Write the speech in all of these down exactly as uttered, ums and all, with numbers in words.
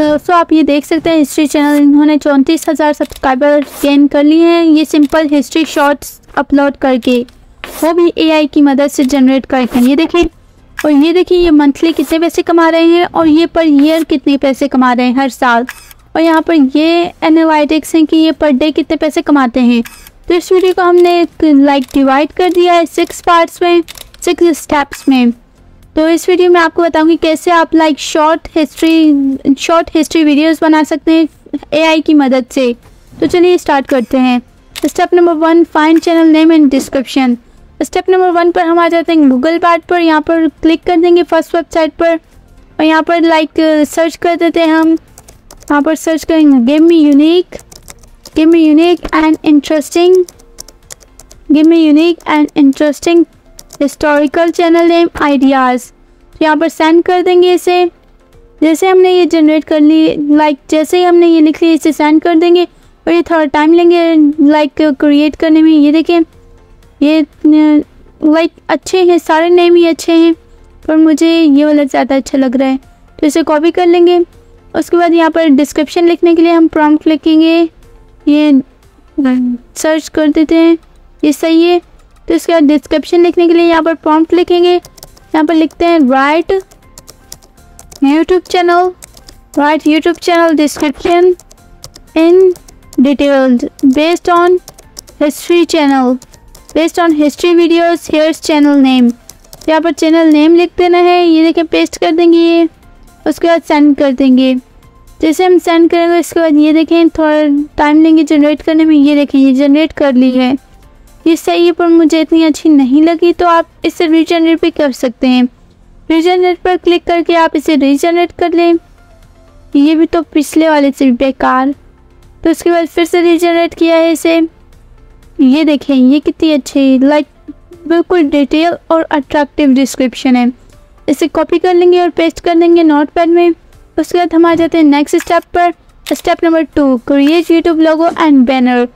दोस्तों आप ये देख सकते हैं हिस्ट्री चैनल इन्होंने चौंतीस हज़ार सब्सक्राइबर गेन कर लिए हैं, ये सिंपल हिस्ट्री शॉर्ट्स अपलोड करके, वो भी एआई की मदद से जनरेट करते हैं। ये देखें, और ये देखिए ये मंथली कितने पैसे कमा रहे हैं और ये पर ईयर कितने पैसे कमा रहे हैं हर साल, और यहाँ पर ये एनालिटिक्स हैं कि ये पर डे कितने पैसे कमाते हैं। तो इस वीडियो को हमने लाइक डिवाइड कर दिया है सिक्स पार्ट्स में, सिक्स स्टेप्स में। तो इस वीडियो में आपको बताऊंगी कैसे आप like short history short history videos बना सकते हैं एआई की मदद से। तो चलिए स्टार्ट करते हैं। Step number one, find channel name and description. Step number one पर हम आ जाते हैं गूगल बार्ड पर, यहाँ पर क्लिक कर देंगे फर्स्ट वेबसाइट पर, और यहाँ पर लाइक सर्च कर देते हैं हम, यहाँ पर सर्च करेंगे give me unique give me unique and interesting give me unique and interesting historical channel name ideas. तो यहाँ पर सेंड कर देंगे इसे, जैसे हमने ये जनरेट कर ली, लाइक जैसे ही हमने ये लिख ली इसे सेंड कर देंगे, और ये थोड़ा टाइम लेंगे लाइक क्रिएट करने में। ये देखें ये लाइक अच्छे हैं, सारे नेम ही अच्छे हैं, पर मुझे ये वाला ज़्यादा अच्छा लग रहा है, तो इसे कॉपी कर लेंगे। उसके बाद यहाँ पर डिस्क्रिप्शन लिखने के लिए हम प्रॉम्प्ट लिखेंगे, ये सर्च कर देते हैं, ये सही है। तो इसके बाद डिस्क्रिप्शन लिखने के लिए यहाँ पर प्रॉम्प्ट लिखेंगे, यहाँ पर लिखते हैं write YouTube channel write YouTube channel description in detailed based on history channel based on history videos here's channel name. यहाँ पर चैनल नेम लिख देना है, ये देखें पेस्ट कर देंगे ये, उसके बाद सेंड कर देंगे। जैसे हम सेंड करेंगे इसके बाद ये देखें थोड़ा टाइम लेंगे जनरेट करने में। ये देखें ये जनरेट कर ली है, ये सही है पर मुझे इतनी अच्छी नहीं लगी, तो आप इसे रीजनरेट भी कर सकते हैं। रीजनरेट पर क्लिक करके आप इसे रीजनरेट कर लें, ये भी तो पिछले वाले से बेकार। तो उसके बाद फिर से रीजनरेट किया है इसे, ये देखें ये कितनी अच्छी लाइक बिल्कुल डिटेल और अट्रैक्टिव डिस्क्रिप्शन है। इसे कॉपी कर लेंगे और पेस्ट कर देंगे नोटपैड में। उसके बाद हम आ जाते हैं नेक्स्ट स्टेप पर, step number two, create YouTube logo and banner.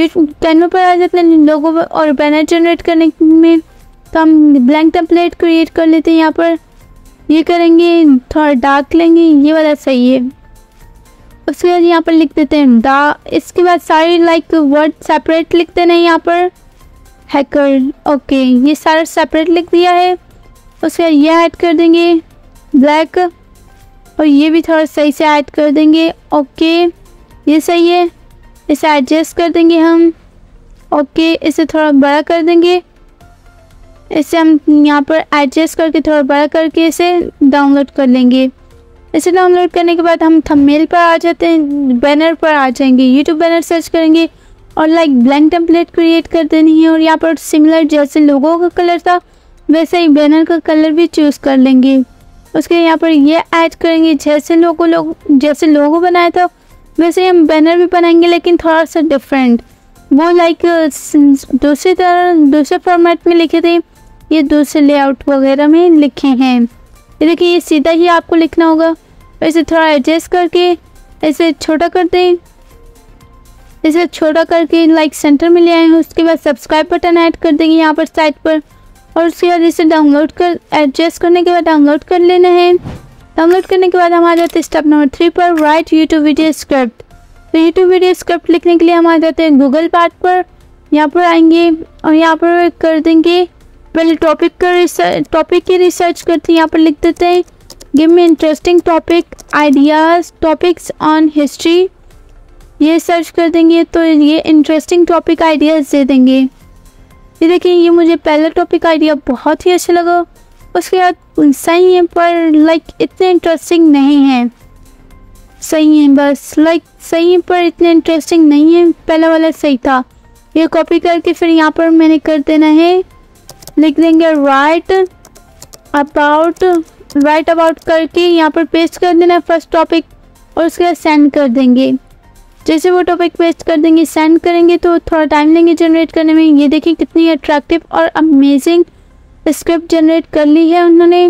Canva पर आ जाते हैं लोगों और बैनर जनरेट करने में, तो हम ब्लैंक टेम्पलेट क्रिएट कर लेते हैं। यहाँ पर ये करेंगे, थोड़ा डार्क लेंगे, ये वाला सही है। उसके बाद यहाँ पर लिख देते हैं दा, इसके बाद सारे लाइक वर्ड सेपरेट लिख देना है यहाँ पर, हैकर, ओके ये सारा सेपरेट लिख दिया है। उसके बाद ये ऐड कर देंगे ब्लैक, और ये भी थोड़ा सही से ऐड कर देंगे, ओके ये सही है। इसे एडजस्ट कर देंगे हम, ओके इसे थोड़ा बड़ा कर देंगे, इसे हम यहाँ पर एडजस्ट करके थोड़ा बड़ा करके इसे डाउनलोड कर लेंगे। इसे डाउनलोड करने के बाद हम थंबनेल पर आ जाते हैं, बैनर पर आ जाएंगे, यूट्यूब बैनर सर्च करेंगे और लाइक ब्लैंक टेम्पलेट क्रिएट कर देनी है, और यहाँ पर सिमिलर जैसे लोगों का कलर था वैसे ही बैनर का कलर भी चूज़ कर लेंगे। उसके यहाँ पर यह ऐड करेंगे, जैसे लोगो लोग जैसे लोगो बनाया था वैसे हम बैनर भी बनाएंगे, लेकिन थोड़ा सा डिफरेंट, वो लाइक दूसरी तरह दूसरे फॉर्मेट में लिखे थे, ये दूसरे लेआउट वगैरह में लिखे हैं। ये देखिए ये सीधा ही आपको लिखना होगा, इसे थोड़ा एडजस्ट करके इसे छोटा कर दें, इसे छोटा करके लाइक सेंटर में ले आए। उसके बाद सब्सक्राइब बटन ऐड कर देंगे यहाँ पर साइट पर, और उसके बाद इसे डाउनलोड कर एडजस्ट करने के बाद डाउनलोड कर लेना है। डाउनलोड करने के बाद हम आ जाते हैं स्टेप नंबर थ्री पर, राइट यूट्यूब वीडियो स्क्रिप्ट। तो यूट्यूब वीडियो स्क्रिप्ट लिखने के लिए हम आ जाते हैं गूगल बार्ड पर, यहाँ पर आएंगे और यहाँ पर कर देंगे पहले टॉपिक का रिसर्च, टॉपिक की रिसर्च करते हैं। यहाँ पर लिख देते हैं give me interesting topic ideas topics on history, ये सर्च कर देंगे, तो ये इंटरेस्टिंग टॉपिक आइडियाज़ दे देंगे। ये देखिए ये मुझे पहला टॉपिक आइडिया बहुत ही अच्छा लगा, उसके बाद सही है पर लाइक इतने इंटरेस्टिंग नहीं है, सही है बस लाइक सही है पर इतने इंटरेस्टिंग नहीं है, पहला वाला सही था। ये कॉपी करके फिर यहाँ पर मैंने कर देना है, लिख देंगे राइट अबाउट राइट अबाउट करके यहाँ पर पेस्ट कर देना है फर्स्ट टॉपिक, और उसके बाद सेंड कर देंगे। जैसे वो टॉपिक पेस्ट कर देंगे सेंड करेंगे, तो थोड़ा टाइम लेंगे जनरेट करने में। ये देखिए कितनी अट्रैक्टिव और अमेजिंग स्क्रिप्ट जनरेट कर ली है उन्होंने,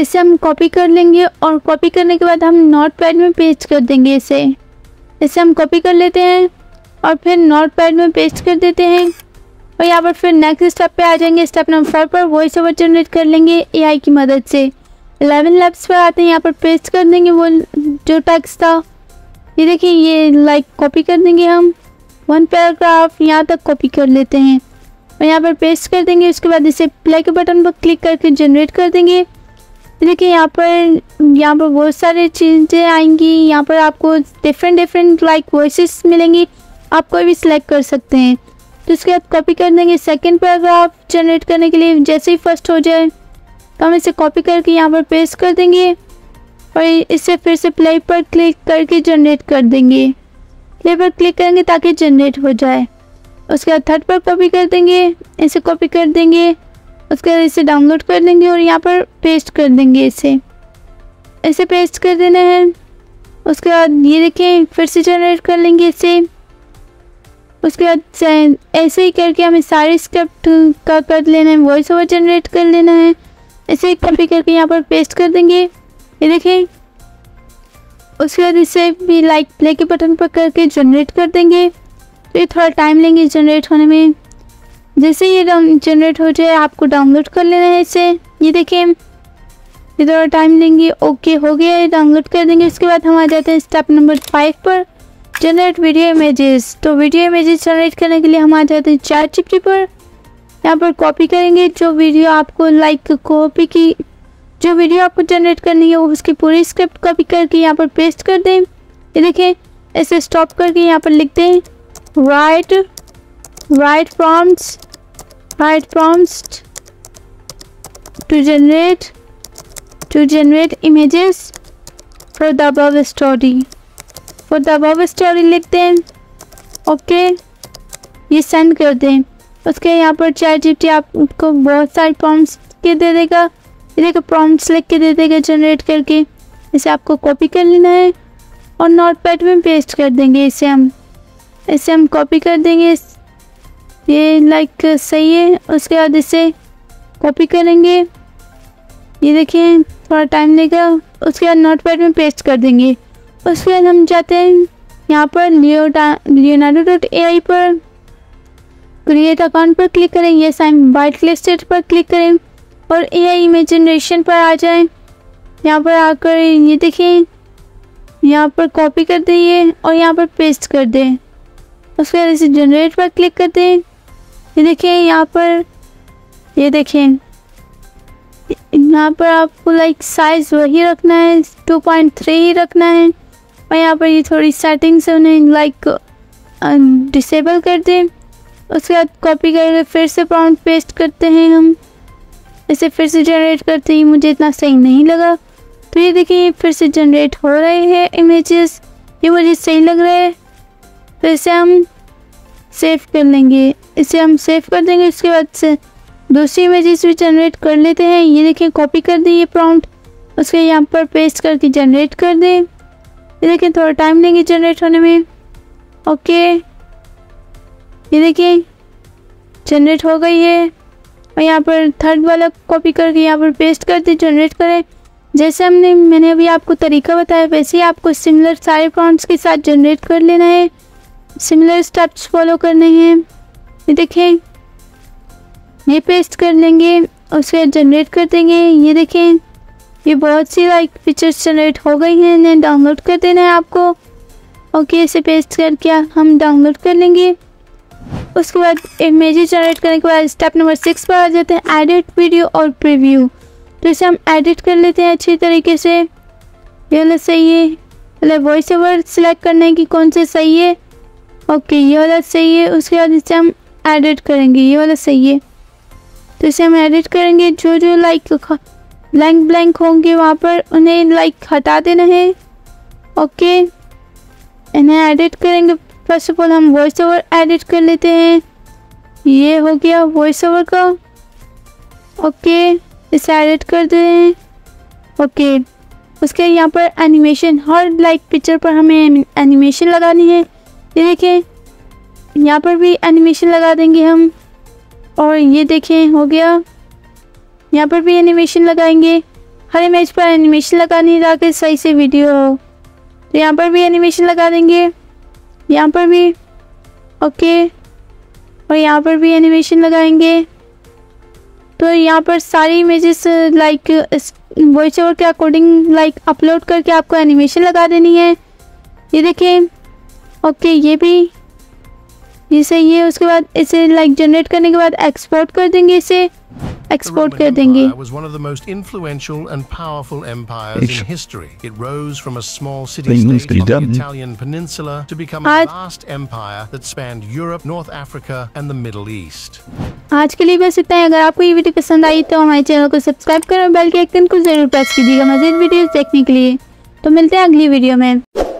इसे हम कॉपी कर लेंगे, और कॉपी करने के बाद हम नोटपैड में पेस्ट कर देंगे इसे। इसे हम कॉपी कर लेते हैं और फिर नोटपैड में पेस्ट कर देते हैं, और यहाँ पर फिर नेक्स्ट स्टेप पे आ जाएंगे। स्टेप नंबर फाइव पर वॉइस ओवर जनरेट कर लेंगे एआई की मदद से। इलेवन लैब्स पर आते हैं, यहाँ पर पेस्ट कर देंगे वो जो टेक्स्ट था, ये देखिए ये लाइक कॉपी कर देंगे हम, वन पैराग्राफ यहाँ तक कॉपी कर लेते हैं और यहाँ पर पेस्ट कर देंगे। उसके बाद इसे प्ले के बटन पर क्लिक करके जनरेट कर देंगे। देखिए यहाँ पर यहाँ पर बहुत सारी चीज़ें आएंगी, यहाँ पर आपको डिफरेंट डिफरेंट लाइक वॉइसेस मिलेंगी, आप कोई भी सिलेक्ट कर सकते हैं। तो इसके बाद कॉपी कर देंगे सेकंड पैराग्राफ जनरेट करने के लिए। जैसे ही फर्स्ट हो जाए तो हम इसे कॉपी करके यहाँ पर पेस्ट कर देंगे और इसे फिर से प्ले पर क्लिक करके जनरेट कर देंगे। प्ले पर क्लिक करेंगे ताकि जनरेट हो जाए। उसके बाद थर्ड पर कॉपी कर देंगे, इसे कॉपी कर देंगे, उसके बाद इसे डाउनलोड कर देंगे और यहाँ पर पेस्ट कर देंगे। इसे इसे पेस्ट कर देना है। उसके बाद ये देखें फिर से जनरेट कर लेंगे इसे। उसके बाद ऐसे ही करके हमें सारे स्क्रिप्ट का कर लेना है, वॉइस ओवर जनरेट कर लेना है। इसे कॉपी करके यहाँ पर पेस्ट कर देंगे, ये देखें। उसके बाद इसे भी लाइक प्ले के बटन पर करके जनरेट कर देंगे। तो ये थोड़ा टाइम लेंगे जनरेट होने में। जैसे ये जनरेट हो जाए आपको डाउनलोड कर लेना है इसे, ये देखें ये थोड़ा टाइम लेंगे। ओके हो गया है, डाउनलोड कर देंगे। उसके बाद हम आ जाते हैं स्टेप नंबर फाइव पर, जनरेट वीडियो इमेजेस। तो वीडियो इमेजेस जनरेट करने के लिए हम आ जाते हैं चैट जी पी टी पर। यहाँ पर कॉपी करेंगे जो वीडियो आपको लाइक कॉपी की जो वीडियो आपको जनरेट करनी है उसकी पूरी स्क्रिप्ट कॉपी करके यहाँ पर पेस्ट कर दें। ये देखें इसे स्टॉप करके यहाँ पर लिख दें write write prompts write prompts to generate to generate images for the above story for the above story लिख दें। ओके ये सेंड कर दें। उसके यहाँ पर चैट जी पी टी आपको बहुत सारे प्रॉम्प्ट्स के दे देगा, देखो प्रॉम्प्ट्स लिख के दे देगा जनरेट करके। इसे आपको कॉपी कर लेना है और नोटपैड में पेस्ट कर देंगे। इसे हम इसे हम कॉपी कर देंगे, ये लाइक सही है। उसके बाद इसे कॉपी करेंगे, ये देखिए थोड़ा टाइम लेगा। उसके बाद नोटपैड में पेस्ट कर देंगे। उसके बाद हम जाते हैं यहाँ पर लियोनार्डो डॉट ए आई पर, क्रिएट अकाउंट पर क्लिक करें, ये साइन वाइट लिस्टेड पर क्लिक करें और ए आई इमेज जनरेशन पर आ जाएं। यहाँ पर आकर ये देखें यहाँ पर कॉपी कर दें ये और यहाँ पर पेस्ट कर दें। उसके बाद इसे जनरेट पर क्लिक कर दें। ये देखें यहाँ पर ये देखें यहाँ पर आपको लाइक साइज़ वही रखना है, टू पॉइंट थ्री ही रखना है। और यहाँ पर ये थोड़ी सेटिंग्स से उन्हें लाइक डिसेबल कर दें। उसके बाद कॉपी करके फिर से प्रॉम्प्ट पेस्ट करते हैं हम, इसे फिर से जनरेट करते ही मुझे इतना सही नहीं लगा। तो ये देखिए फिर से जनरेट हो रहे हैं इमेजेस, ये मुझे सही लग रहा है। तो इसे हम सेव कर लेंगे, इसे हम सेव कर देंगे। उसके बाद से दूसरी इमेजेस भी जनरेट कर लेते हैं। ये देखिए कॉपी कर दें ये प्रॉम्प्ट, उसके यहाँ पर पेस्ट करके जनरेट कर दें। ये देखिए थोड़ा टाइम लेंगे जनरेट होने में। ओके ये देखिए जनरेट हो गई है। और यहाँ पर थर्ड वाला कॉपी करके यहाँ पर पेस्ट कर दें, जनरेट करें। जैसे हमने मैंने अभी आपको तरीका बताया वैसे ही आपको सिमिलर सारे प्रॉम्प्ट्स के साथ जनरेट कर लेना है, सिमिलर स्टेप्स फॉलो करने हैं। ये देखें ये पेस्ट कर लेंगे, उसके बाद जनरेट कर देंगे। ये देखें ये बहुत सी लाइक फीचर्स जनरेट हो गई हैं, इन्हें डाउनलोड कर देना है आपको। ओके इसे पेस्ट करके हम डाउनलोड कर लेंगे। उसके बाद इमेजेस जनरेट करने के बाद स्टेप नंबर सिक्स पर आ जाते हैं एडिट वीडियो और प्रीव्यू। तो इसे हम एडिट कर लेते हैं अच्छी तरीके से। ये वाला सही है, पहले वॉइस ओवर सिलेक्ट करना है कि कौन से सही है। ओके ये वाला सही है। उसके बाद इसे हम एडिट करेंगे, ये वाला सही है। तो इसे हम एडिट करेंगे, जो जो लाइक ब्लैंक ब्लैंक होंगे वहाँ पर उन्हें लाइक हटा देना है। ओके इन्हें एडिट करेंगे। फर्स्ट ऑफ ऑल हम वॉइस ओवर एडिट कर लेते हैं, ये हो गया वॉइस ओवर का। ओके इसे एडिट कर दें। ओके उसके यहाँ पर एनिमेशन, हर लाइक पिक्चर पर हमें एनिमेशन लगानी है। ये देखें यहाँ पर भी एनिमेशन लगा देंगे हम। और ये देखें हो गया, यहाँ पर भी एनिमेशन लगाएंगे, हर इमेज पर एनिमेशन लगानी है ताकि सही से वीडियो हो। तो यहाँ पर भी एनिमेशन लगा देंगे, यहाँ पर भी। ओके और यहाँ पर भी एनिमेशन लगाएंगे। तो यहाँ पर सारी इमेजेस लाइक वॉइस ओवर के अकॉर्डिंग लाइक अपलोड करके आपको एनिमेशन लगा देनी है। ये देखिए ओके, ये भी ये सही है। उसके बाद इसे लाइक जनरेट करने के बाद एक्सपोर्ट कर देंगे, इसे एक्सपोर्ट कर देंगे। आज के लिए बस इतना ही। अगर आपको ये वीडियो पसंद आई तो हमारे चैनल को सब्सक्राइब करें और बेल के आइकन को जरूर प्रेस कीजिएगा मज़ीद वीडियोस देखने के लिए। तो मिलते हैं अगली वीडियो में।